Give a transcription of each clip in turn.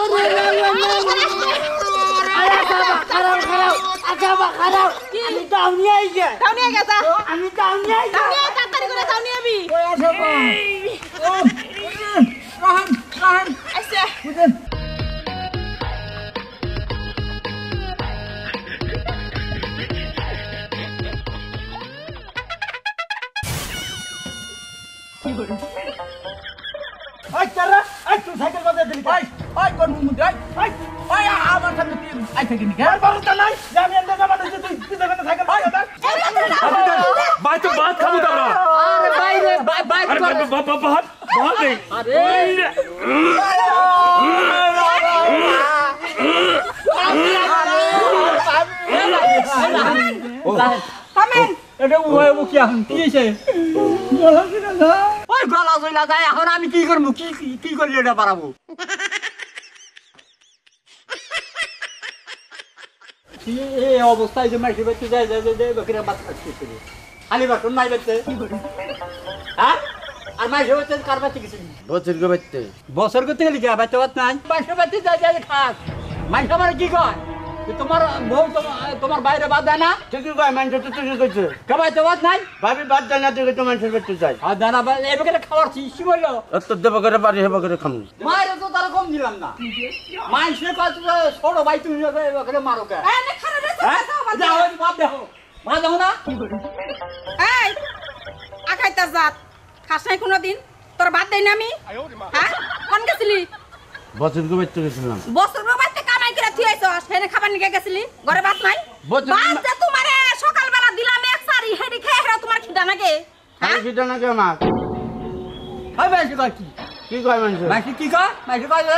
Tahun Ay, cara, ay, tuh cycle pada diri, ay, ay, kon mudai, ay, ay, aman sampai tim, ay, segini kan, baru tanai, jangan ada sama dengan itu, kita kena cycle pada, kan? Baik tuh, baik kamu tahu, baik, baik, Oi, gua langsung lagi ya, orang ini kikor lihat apa ramu? Iya, obusnya itu masih betul, jadi begini apa sih ini? Hanya betul, masih betul. Hah? Armai jauh betul, karena sih sih. Bosir gua betul. Bosir gua tinggal juga betul, nanti masih betul jadi khas. Masih mana kikor? Itu mar, bau itu mar bayar badan na? Jadi gua main itu. Kamu itu betul nanti? Babi badan na juga itu masih betul jadi. Adana ba, ini bagaimana kabar sih sih bolo? Atau dia bagaimana hari bagaimana kamu? Main itu tarik kamu di lama. Main sih pas itu solo bayi tuh juga bagaimana maru kan? Eh, nak kena desa desa apa? Jauh itu apa dah? Mana jauh na? Eh, aku itu zat. Kasih aku nanti, terbat deh nami. Hah? Kan kesini? Bosan gue betul kesini. Bosan gue betul kamu kira tuh itu, saya nak kapan nikah kesini? Goreng bat main? Bat jatuh mara, sokal bela di lama ek sari, hari kehera tuh mara kita nake. Hai kita nak ke mana? Hai masih kaki. Kikoi masih. Masih kikoi? Masih kau je.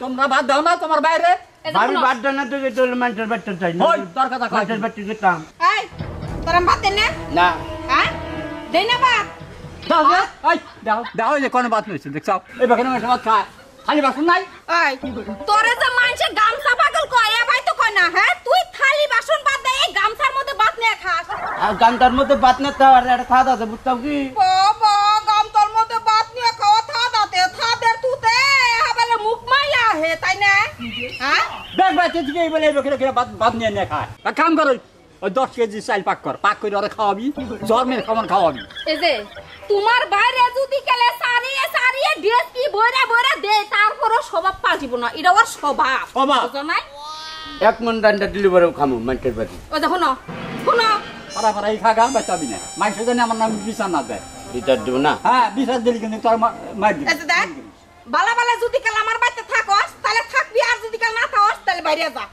Tumra bat dah na, tumar bayar. Baru bat dah na tu kita leman terbatas saja. Hoi, tar kata kau terbatas kita. Hai, taram bat dene? Nah. Hah? Dene bat? Dah dah. Hai, dah. Dah je kau nambat nulis. Dek sab. Eh, bagaimana nambat kah? Hanya basun nai? Hai. Tore zaman je gamsa bagel kau ayah bay tu kau na, heh? Tui thali basun bat dah, eh gamsar muda bat ne khas. Gamsar muda bat ne tawar ada thada tu buta ki. Bapa gamsar muda bat ne kau thada tu, thada tu te, habala mukmaya he, tay ne? Hah? Beg beg tu je boleh kira bat ne ne khas. Tak kam kau. 10 kg চাল পাক কর পাক কইরা আর খাওয়াবি জ্বর মেরে খাওন খাওয়াবি এই যে তোমার বাইরে যদি কেলে সারিয়ে সারিয়ে ডিএসপি বইরা বইরা দে তারপরও স্বভাব পাল্টিব না এটা ওর স্বভাব বুঝছ না এক মন দান্ডা ডেলিভারিও খামু মাইকের বাড়ি ও দেখো না শুনো পাড়া পাড়াই খাগা বাঁচাবি না মাইসে জানি আমার নাম বিচার না দেয় বিচার দেব না হ্যাঁ বিচার দিলি কিন্তু তোর মাইর দিবি এই যে দেখ বালা বালা যদি কেলে আমার বাইতে থাকস তাহলে থাকবি আর যদি কেলে না থাকস তাহলে বাইরে যা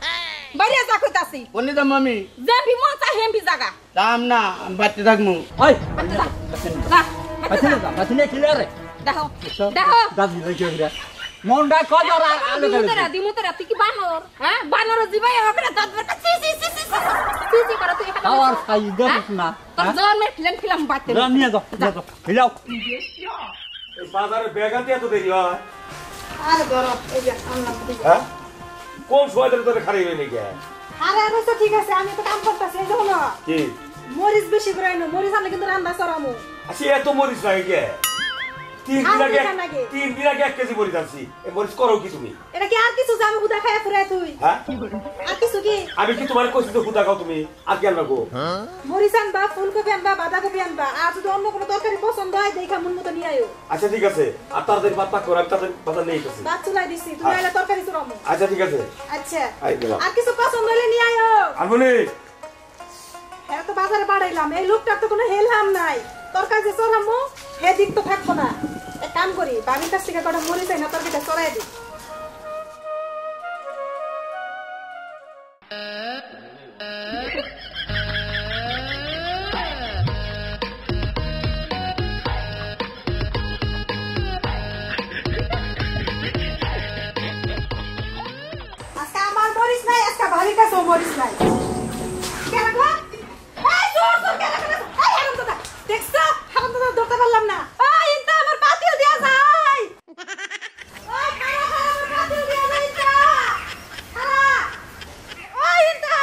Bariya zakut asih. Poni da mami. Zambi mau tak hembi zaga. Damna, batu zakmu. Oi, batu zak. Batu ni clear. Dah. Dah bila clear. Mau dah kau jora. Di muter, tiki banor. Hah, banor ziba yang apa dah tadver. Si, baru tu. Awal kayu dah mana? Terjual main film batu. Dah ni aja. Hilau. Pasar begal tiada tu deh ya. Ada gorok. Hah? কোন সোয়াদের তোরে খাড়াই হই নাকি আরে আরে তো ঠিক আছে আমি তো কাম করতেছি এই দেখো না কি মরিচ বেশি করে না মরিচ আনলে কিন্তু রান্না সরামু আসি এত মরিচ লাগে কে 3 দিন আগে 1 কেজি মরিচ আনছি এই মরিচ করো কি তুমি এটা কি আর কিছু জামে হুদা খায় পুরাই তুই হ্যাঁ আর কিছু কি আমি কি তোমার কইছি তো হুদা খাও তুমি আর কি আনবা গো হ্যাঁ মরিচ আনবা ফুলকপি আনবা বাঁধাকপি আনবা আর যদি অন্য কোনো তরকারি পছন্দ হয় দেখা মন মতো নিয়ে আয়ো আচ্ছা ঠিক আছে আর তারদের বাতা কর আর তারদের বাতা নেই কইছি বাত চুলাই দিছি তুমি আইলা তরকারি চুরামু আচ্ছা ঠিক আছে আচ্ছা আর কিছু পছন্দ হলে নিয়ে আয়ো আর বলি এরা তো বাজারে বাড়াইলাম এই লোকটার তো কোনো হেলহাম নাই তরকারি যে চুরামু हे दिख तो थक बना, एक काम करी, बाबी का सिक्का कोड़ा मोरी से न पर भी दस्तोरा है दी। इसका माल मोरी से नहीं, इसका बाबी का सो मोरी से नहीं। क्या रखा? है जोर क्या रखा? है हम तो था, देख सा। Dokter belum na? Oh, Inta berpatil dia say. Oh, Kara berpatil dia Inta. Kara. Oh, Inta.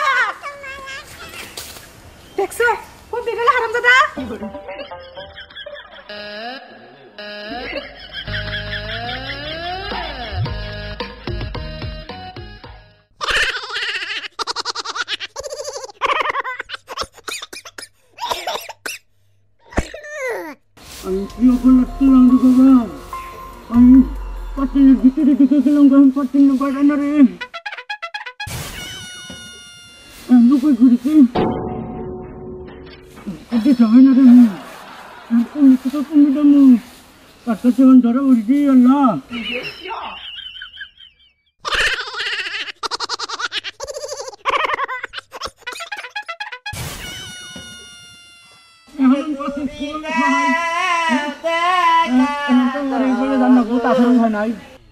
Deksa, kau bicara haram saja. Dia kena tulang juga, bang. Ayuh, patin gitu dia kegelonggang patin lebaran hari. Lupa gurikin. Dia jangan ada ni. Aku ikut aku mudamu. Kata jangan darah dia lah.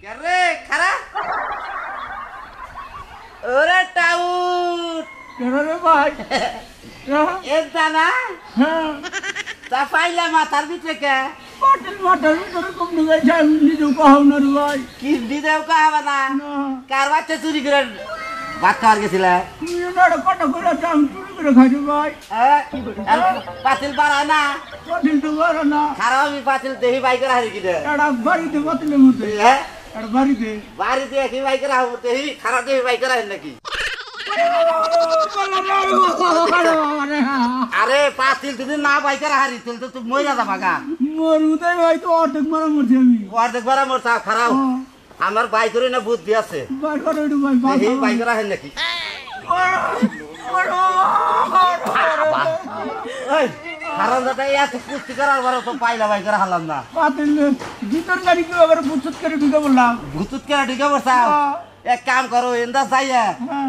अरे पातिल तुझे ना भाई करा हरी तिल तो तू मोर जाता भागा मोर उतार भाई तो और देख मरा मर जाएगी और देख मरा मर साफ खराब हमारे भाई करो ना बहुत दिया से भाई करो ना भाई नहीं भाई करा है ना कि खराब जाता है यार कुछ करा वाला तो पाई ला भाई करा हलाना पातिल जितना करी क्यों अगर भूतुत करे डिगा बोला भूतुत करा डिगा बोल साफ एक काम करो इंदा सही है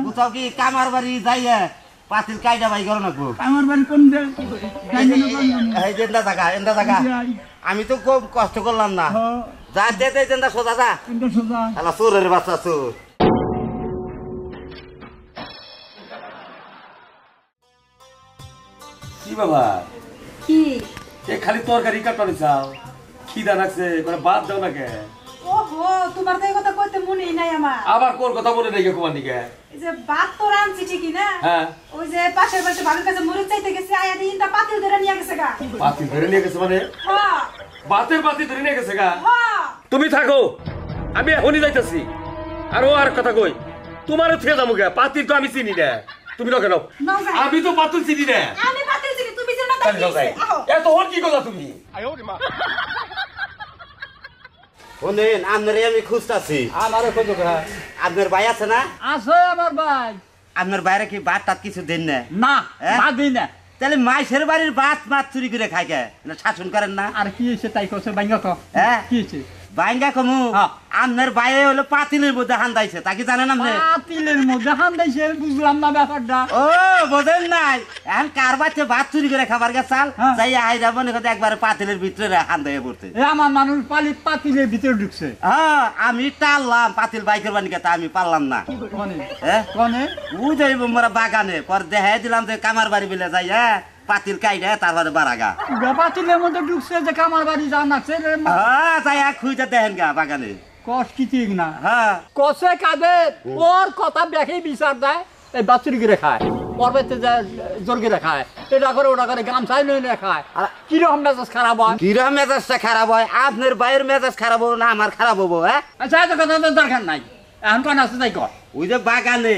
बताओ कि कामर बरी सही है पातिल काई दवाई करो ना को कामर बरी कौन दे है इंदा सका आमी तो को कष्ट करलाम ना जा देते इंदा सोदा हला सुर रे बच्चा सुर की बाबा की ये खाली तरकारी काटने जाओ खिदा रखसे पर बात दो ना के ओहो তোমার তাই কথা কইতে মনেই নাই আমার আবার কোন কথা বলে নাই কোন দিকে এই যে ভাত তো রানছি ঠিকই না হ্যাঁ ওই যে পাশের পাশে ভালো কাছে মুরুদ চাইতে গেছে আয়া দিনটা পাতিল ধরে নিয়ে গেছে গা পাতিল ধরে নিয়ে গেছে মানে হ্যাঁ ভাতের পাতিল ধরে নিয়ে গেছে গা হ্যাঁ তুমি থাকো আমি এখনি যাইতাছি আর ও আর কথা কই তোমারে থিয়ে যামু গা পাতিল তো আমি চিনি না তুমি না কেন আমি তো পাতিল চিনি না আমি পাতিল চিনি তুমি জানো না এত হল কি কথা তুমি আয়ো রে মা Onen, amner ya mikhush tasi. Amar ko juga. Amner bayar sana? Asa amar bay. Amner bayar ki baat tat ki sudin ne? Na, na din ne. Tele mai sherbarir baat suri kure khai ke. Na chasun karan na. Ar ki se tai ko se banga ko. Eh? Ki se. Banga ko mu. Amner bayar holo patiler modhe han daise. Ta ki janen amne. Patiler modhe han daise bujlam na byapar da. Oh, boden nai. Ekhon kar bacche baat suri kure khabar ga sal. Jai ai jabone kote ekbar patiler bhitore han daye porte. E amar manush pali patiler bhitore dukse. Ha, ami tallam patil bai korbani kata ami pallam na. Kone? Eh? Kone? U jaibo mora bagane por dekhai dilam je kamar bari bile jai ha. Patil kaida tarpore baraga. Ga patiler modhe dukse je kamar bari janakse. Ha, jai ek khuje dehen ga bagane. Kos kiting na. Ha. Kose kader por kotha dekhi bichar dai. এই বাছুরি করে খায় পর্বতে জোর করে খায় এটা করে ওটা করে গামছাই লইলে খায় কি রকম মেজাজ খারাপ হয় কি রকম মেজাজটা খারাপ হয় আপনার ভাইয়ের মেজাজ খারাপ হবে না আমার খারাপ হবে হ্যাঁ আচ্ছা এত কথা দরকার নাই এখন কোন আছে তাই কর ওই যে বাগানে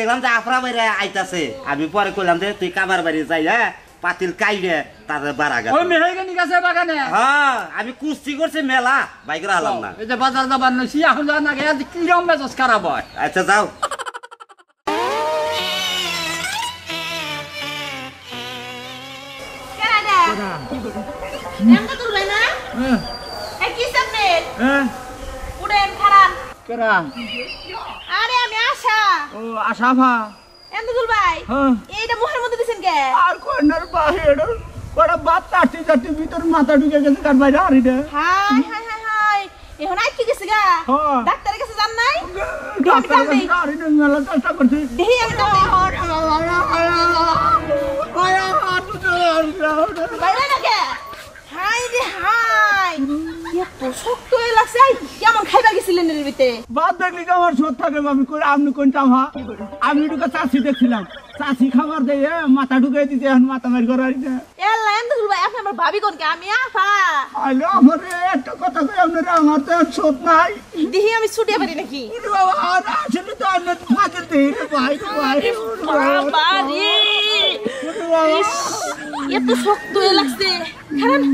দেখলাম যে আফরা বাইরে আইতাছে আমি পরে কইলাম যে তুই কামার বাড়ি যাই হ্যাঁ পাতিল কাইরে তার বারাগা ওই মেহেগানি কাছে বাগানে হ্যাঁ আমি কুস্তি করছে মেলা বাইকরা হলাম না এই যে বাজার যাবার নসি এখন না গিয়া কি রকম মেজাজ খারাপ হয় আচ্ছা যাও Yang ketul mana? Eh kisah nih. Udah yang karang. Karang. Ada yang Asha. Oh Asha apa? Yang ketul bay. Ini ada muhar mutu di sini. Aku enar bahaya dong. Orang baca arti bitur mata juga kita kan bayar hari deh. Hai. Ini orang kiki segala. Dokter kita sedang naik. Dokter kita hari deh nggak lantas tak berhenti. Dia yang tahu. Bayar hatu jual. Bayar lagi. Hai deh hai. Ya tosok tuh elak sih. Ya mau kayak lagi silen dari bete. Baat dekli kamar shot thaker mami kore amni kontam ha. Amni itu kata sih dekhilam. Sasi kamar deh ya. Mata tu kayak itu han mata mereka orang itu. Ya lain tuh lupa. Apa namanya babi kon kami ya fa. Ayo amre. Kata kau amne ramah tuh shot nai. Dihi kami sudia beri naki. Udah bawa orang jadi tuh amne fakir deh. Baik. Bari. Ya tosok tuh elak sih. Karan.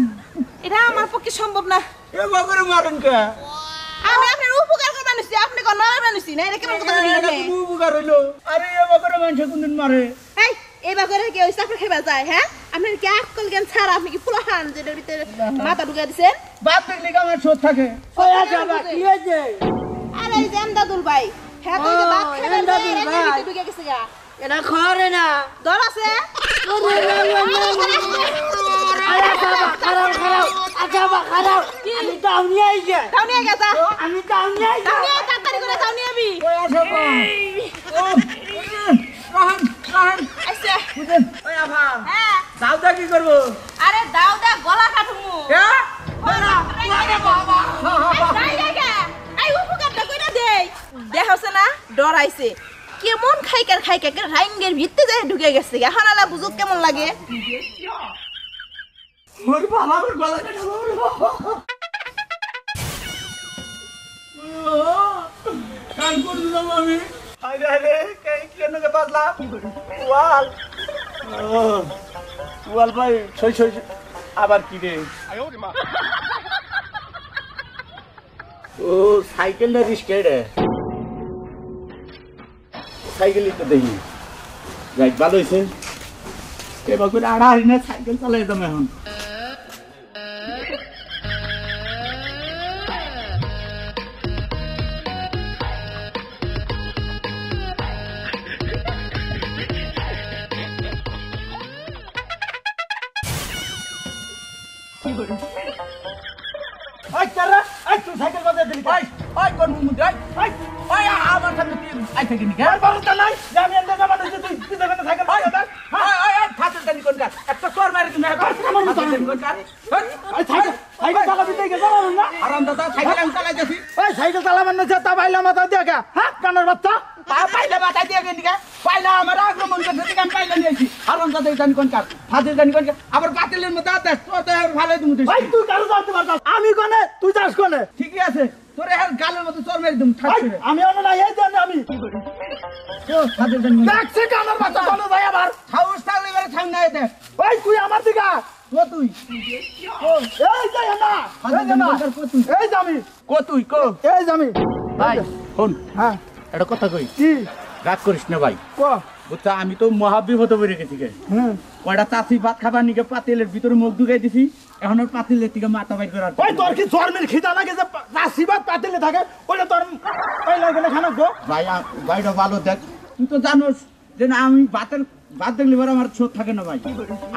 এটা আমার পক্ষে সম্ভব না। এ বগরে মারুন কা আমি আপনার উপকার করবার নছি, আপনি কোন না বানছি না, এটা কেমন কথা হলো? এটা উপকার হলো। আরে এ বগরে মানুষ কোনদিন মারে? এই এ বগরে কি হইছে আপনার খেবা যায়? হ্যাঁ আপনার কি আকল জ্ঞান ছাড়া আপনি কি ফুলহান যে ভিতরে মাথা ঢুকাই দিবেন? বাপ দেখলি আমার শোধ থাকে। ওয়া বাবা কি হইছে? আরে এই জামদাদুল ভাই হ্যাঁ তো বাপ খেবা যায় এর ভিতরে ঢুকে গেছে গা। এটা খরে না দর আছে দেখাছে না ডরাইছে কেমন খাইকার খাইকার রাইঙ্গের ভিতরে যায় ঢুকে গেছে হানালা বুঝুক কেমন লাগে। ওর বাবা ওর গলা কাটা বল কান করল না আমি। আরে আরে কে কেন কে বদলা ওয়াল ওয়াল ভাই ছয় ছয় আবার কি রে? আরে মা ও সাইকেল না রিস্কে রে সাইকেলই তো দেই রাইট ভালো হইছে। কে বকুল আড়া হইনা সাইকেল চালায় দমে হন আমি কোনে তুই যাস কোনে? ঠিকই আছে তোরে আর গালের মতো চোর মেরে দিম থাকবি না। আমি অন্য না এই জানি আমি কি করি তো সাথে জানি দেখছে গালের মতো চলো ভাই আবার হাউস তালে বেরে থাম না এতে ওই তুই আমার দিকে ও তুই ও এই যা না এই যা না এই জামি কো তুই কো এই জামি ভাই শুন হ্যাঁ এটা কথা কই কি রাগ করিস না ভাই কো বুঝছ আমি তো মহা বিপদে পড়ে গেছি কে হুম কয়টা চাচি ভাত খাবার নিকে পাতিলের ভিতরে মুখ ঢুকাই দিছি এখন ওর পাতিলের দিকে মাথা বাইর করার ওই তোর কি জর্মের খিদা লাগে যে চাচি ভাত পাতিলে থাকে ওটা তোর কই লাগলে খানো গো ভাই ভাইটা ভালো দেখ তুই তো জানোস যে না আমি ভাতের ভাত দেখলে বড় আমার চোখ থাকে না ভাই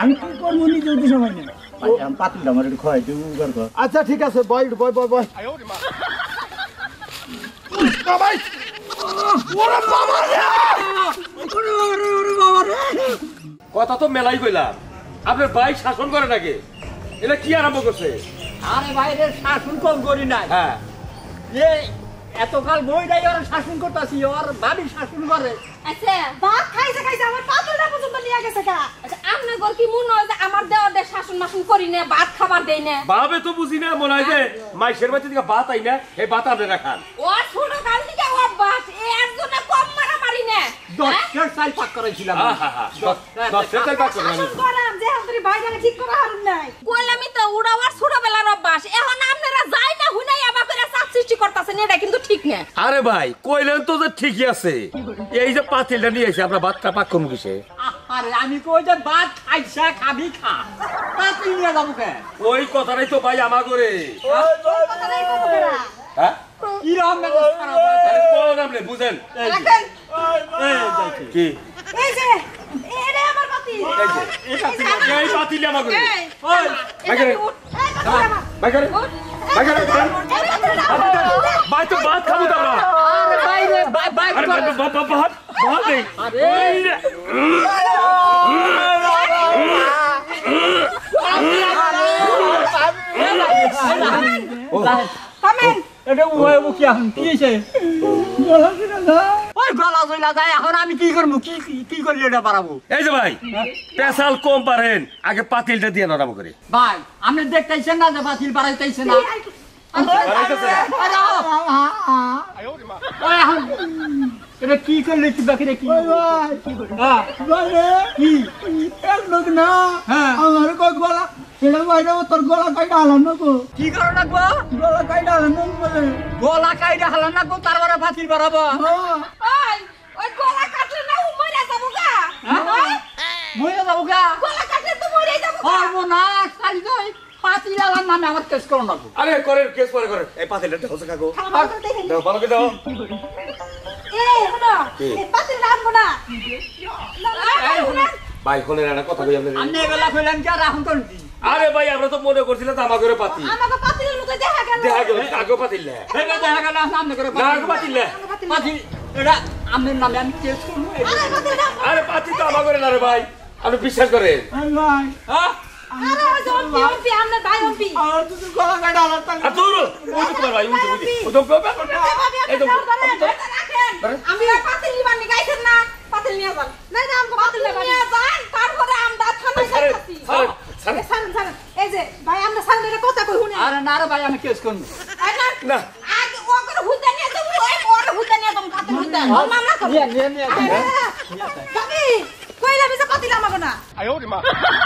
আমি কি করব নিজে উঠি সময় না ভাই আমি পাতিলটা আমার একটু খাওয়াই দিই উগার কর। আচ্ছা ঠিক আছে বয় বয় বয় আয় ওরে মা উস্কা ভাই ওরে বাবা রে ওরে বাবা রে কথা তো মেলাই কইলাম আপনার ভাই শাসন করে নাকি এটা কি আরম্ভ করছে? আরে ভাই রে শাসন কম করি নাই হ্যাঁ এ এতকাল বই নাই আর শাসন করতাছি আর ভাবি শাসন করে। আচ্ছা ভাত খাইছে খাইছে আমার পাতলটা পর্যন্ত নিয়ে গেছে কা। আচ্ছা আমনে গর কি মন হয় যে আমার দেওয়ারে শাসন মাসুন করি না ভাত খাবার দেই না ভাবে তো বুঝি না মন হয় যে মাইশের বাচ্চা দিকে ভাত আই না এই ভাত আপনি রাখান ও ছোট কাল দিকে ও ভাত এর জন্য কম মারা মারি না 10 সাল পাক করেছিলাম হ্যাঁ 10 সাল পাক করেছিলাম যে আপনি ভাইটাকে ঠিক করা হারুন নাই কইলামই তো উড়াওয়ার ছোটবেলার অভ্যাস এখন আপনারা যাই না হুনাই আবার করে চাপ সৃষ্টি করতাছেন এটা কিন্তু ঠিক না। আরে ভাই কইলেন তো যে ঠিকই আছে এই যে পাতিলটা নিয়ে এসে আমরা ভাতটা পাক করব কিসে? আরে আমি কই যে ভাত খাইছা খাবি খা পাতিল নিয়ে যাবো কেন ওই কথাটাই তো ভাই আমা করে ওই কথাটাই কইরা হ্যাঁ কি রাম না খারাপ আরে কোন আমলে বুঝেন কি এই যে এরে আমার পাতিল এই পাতিল আমা করে ওই আগে আগে ভাই তো ভাত খাবো তোমরা আরে ভাই রে ভাই ভাই ভাত ভাত নেই আরে কমেন এটা ওই মুখ কি হইছে গলা ঝুলা যায় ওই গলা ঝুলা যায় এখন আমি কি করব কি কি করলি এটা পারাবো? এই যে ভাই পেশাল কম পারেন আগে পাতিলটা দিয়ে নরম করে ভাই আপনি দেখতেছেন না যে পাতিল পারাইতেছেন না কি করলে কি বাকি রে কি ভাই কি আমার গলা আরে ভাই আমরা তো মনে করছিলাম জামা করে পাতি আমাকে পাতিলের মধ্যে দেখা গেল কাগো পাতিলে এটা দেখা গেল সামনে করে পাতিলে পাতি এটা আমের নামে আমি চেঞ্জ করব আরে পাতি তো আমা করে না রে ভাই আপনি বিশ্বাস করেন ভাই হ্যাঁ আরে ওই জম্পি ওপি আমনে ভাই ওপি আর তুই গলা কাটা আলাদা আর দূর ওই তো ভাই ওই তো গলা কাটা এই তো আমি পাতিল নিবানি গাইছেন না পাতিল নিয়ে যান না না আমকে পাতিল নিয়ে যান তারপরে আমরা থানা সাথে আরে সান এই যে ভাই আমরা সানরে কথা কই হুনে আরে না রে ভাই আমি কেস করব না আগে ও করে হুতা নিয়ে তুমি ওই ওর হুতা নিয়ে তুমি কাতে হুতা ও মামলা করবে নিয়ে নিয়ে তুমি কইলা বিজে পাতিলা মাগো না আয় ওরে মা